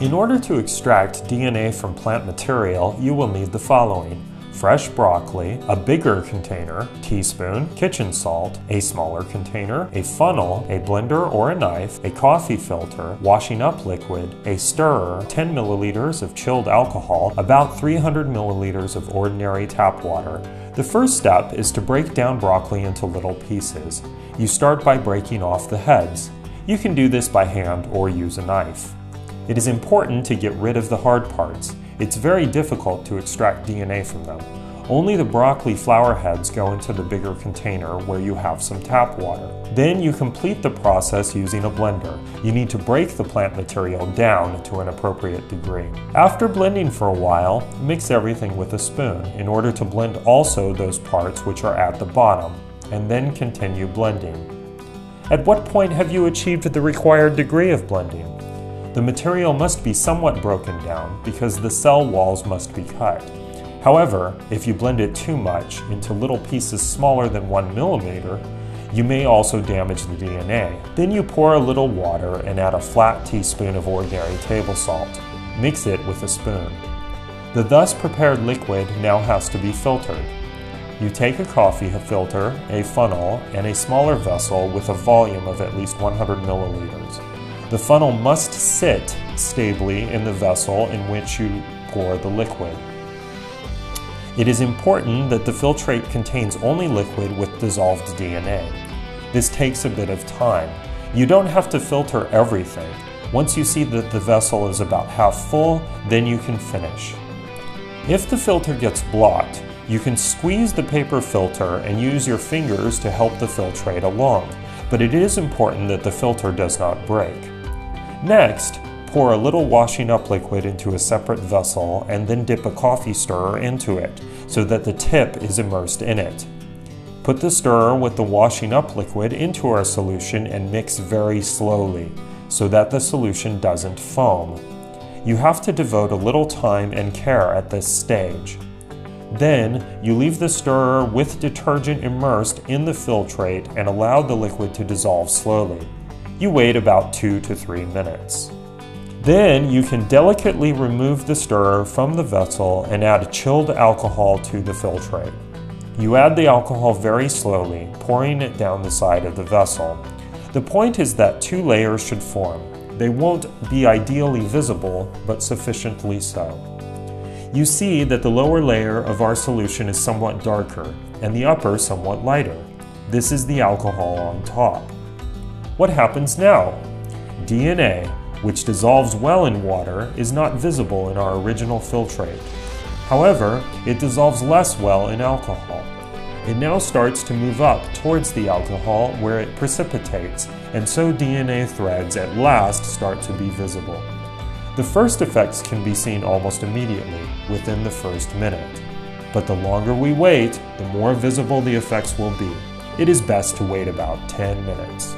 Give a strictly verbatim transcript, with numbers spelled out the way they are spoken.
In order to extract D N A from plant material, you will need the following: fresh broccoli, a bigger container, teaspoon, kitchen salt, a smaller container, a funnel, a blender or a knife, a coffee filter, washing up liquid, a stirrer, ten milliliters of chilled alcohol, about three hundred milliliters of ordinary tap water. The first step is to break down broccoli into little pieces. You start by breaking off the heads. You can do this by hand or use a knife. It is important to get rid of the hard parts. It's very difficult to extract D N A from them. Only the broccoli flower heads go into the bigger container where you have some tap water. Then you complete the process using a blender. You need to break the plant material down to an appropriate degree. After blending for a while, mix everything with a spoon in order to blend also those parts which are at the bottom, and then continue blending. At what point have you achieved the required degree of blending? The material must be somewhat broken down because the cell walls must be cut. However, if you blend it too much into little pieces smaller than one millimeter, you may also damage the D N A. Then you pour a little water and add a flat teaspoon of ordinary table salt. Mix it with a spoon. The thus prepared liquid now has to be filtered. You take a coffee filter, a funnel, and a smaller vessel with a volume of at least one hundred milliliters. The funnel must sit stably in the vessel in which you pour the liquid. It is important that the filtrate contains only liquid with dissolved D N A. This takes a bit of time. You don't have to filter everything. Once you see that the vessel is about half full, then you can finish. If the filter gets blocked, you can squeeze the paper filter and use your fingers to help the filtrate along, but it is important that the filter does not break. Next, pour a little washing up liquid into a separate vessel and then dip a coffee stirrer into it so that the tip is immersed in it. Put the stirrer with the washing up liquid into our solution and mix very slowly so that the solution doesn't foam. You have to devote a little time and care at this stage. Then, you leave the stirrer with detergent immersed in the filtrate and allow the liquid to dissolve slowly. You wait about two to three minutes. Then you can delicately remove the stirrer from the vessel and add chilled alcohol to the filtrate. You add the alcohol very slowly, pouring it down the side of the vessel. The point is that two layers should form. They won't be ideally visible, but sufficiently so. You see that the lower layer of our solution is somewhat darker and the upper somewhat lighter. This is the alcohol on top. What happens now? D N A, which dissolves well in water, is not visible in our original filtrate. However, it dissolves less well in alcohol. It now starts to move up towards the alcohol where it precipitates, and so D N A threads at last start to be visible. The first effects can be seen almost immediately, within the first minute. But the longer we wait, the more visible the effects will be. It is best to wait about ten minutes.